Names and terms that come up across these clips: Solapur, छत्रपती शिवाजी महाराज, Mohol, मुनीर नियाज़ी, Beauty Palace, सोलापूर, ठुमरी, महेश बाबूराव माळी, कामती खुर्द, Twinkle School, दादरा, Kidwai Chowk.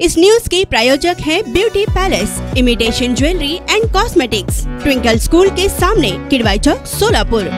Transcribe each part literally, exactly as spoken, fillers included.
इस न्यूज के प्रायोजक हैं beauty palace, imitation jewellery and cosmetics, twinkle school के सामने, किडवाई चौक, सोलापूर।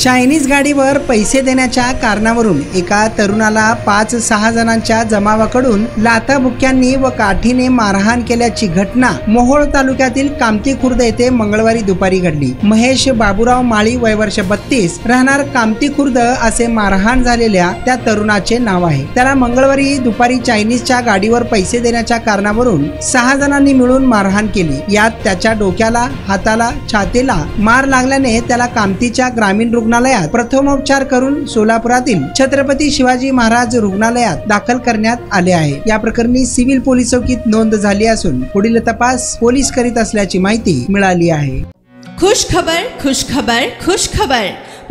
चायनीज गाडीवर पैसे देण्याच्या कारणावरून एका तरुणाला पाच सहा जणांच्या जमावाकडून लाथाबुक्क्यांनी व काठीने मारहाण केल्याची घटना मोहोळ तालुक्यातील कामती खुर्द येथे मंगळवारी दुपारी घडली। महेश बाबूराव माळी वय वर्ष बत्तीस, राहणार कामती खुर्द असे मारहाण झालेल्या त्या तरुणाचे नाव आहे। त्याला मंगळवारी दुपारी चायनीजच्या गाडीवर पैसे देण्याच्या कारणावरून सहा जणांनी मिळून मारहाण केली। यात त्याच्या डोक्याला, हाताला, छातीला मार लागल्याने त्याला कामतीच्या ग्रामीण रुग्णालयात प्रथमोपचार करून सोलापुरातील छत्रपती शिवाजी महाराज रुग्णालयात दाखल करण्यात आले आहे। या प्रकरणी सिव्हिल पोलीस चौकीत नोंद झाली असून पुढील तपास पोलीस करीत असल्याची माहिती मिळाली आहे। खुश खबर, खुश खबर, खुश खबर,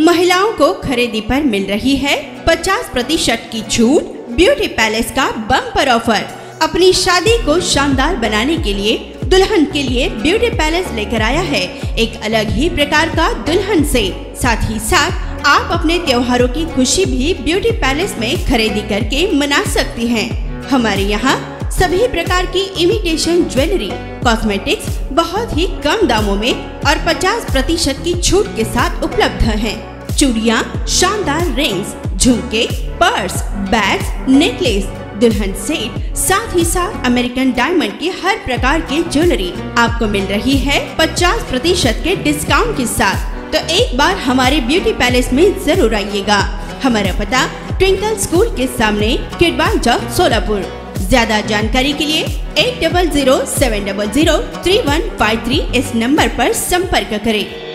महिलाओं को खरीदी पर मिल रही है पचास प्रतिशत की छूट। ब्यूटी पैलेस का बम्पर ऑफर, अपनी शादी को शानदार बनाने के लिए दुल्हन के लिए ब्यूटी पैलेस लेकर आया है एक अलग ही प्रकार का दुल्हन सेट। साथ ही साथ आप अपने त्योहारों की खुशी भी ब्यूटी पैलेस में खरीदी करके मना सकती हैं। हमारे यहाँ सभी प्रकार की इमिटेशन ज्वेलरी, कॉस्मेटिक्स बहुत ही कम दामों में और पचास प्रतिशत की छूट के साथ उपलब्ध हैं। चूड़ियाँ, शानदार रिंग्स, झुमके, पर्स, बैग, नेकलेस, दुल्हन सेट, साथ ही साथ अमेरिकन डायमंड के हर प्रकार के ज्वेलरी आपको मिल रही है पचास प्रतिशत के डिस्काउंट के साथ। तो एक बार हमारे ब्यूटी पैलेस में जरूर आइएगा। हमारा पता ट्विंकल स्कूल के सामने, किडवाई चौक, सोलापुर। ज्यादा जानकारी के लिए eight double zero seven double zero three one five three इस नंबर पर संपर्क करें।